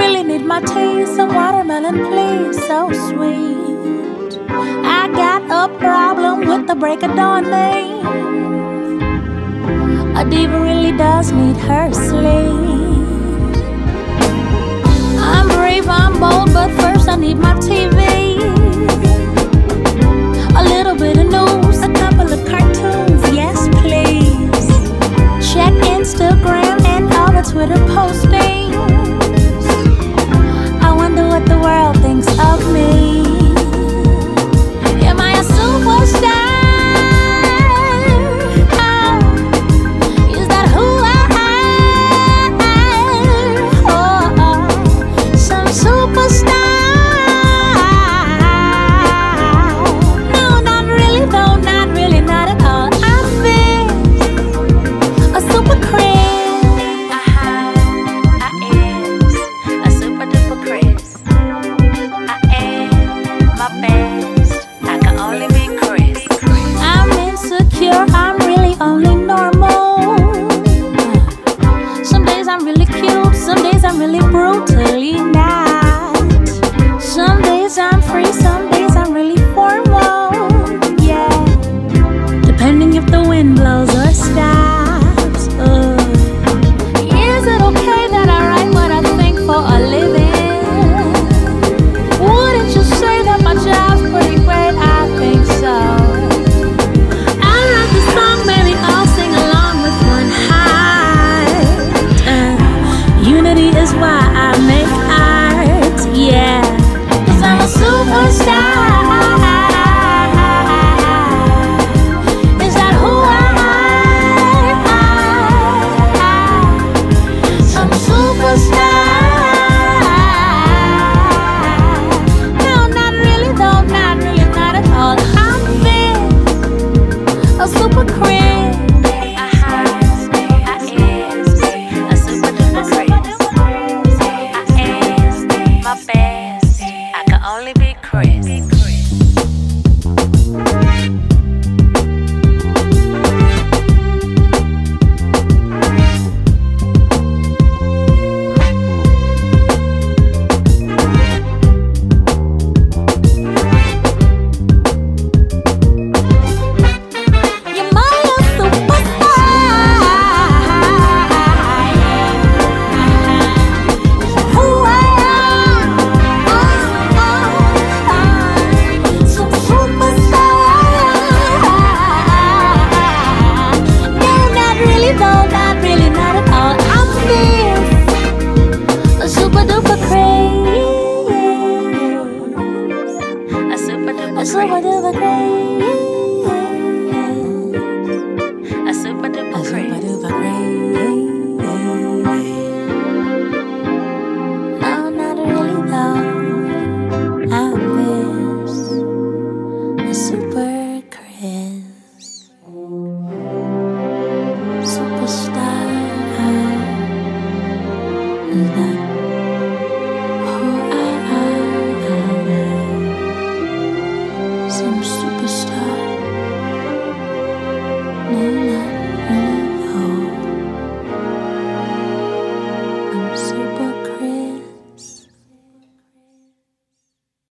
really need my tea, some watermelon please, so sweet. I got a problem with the break of dawn thing. A diva really does need her sleep.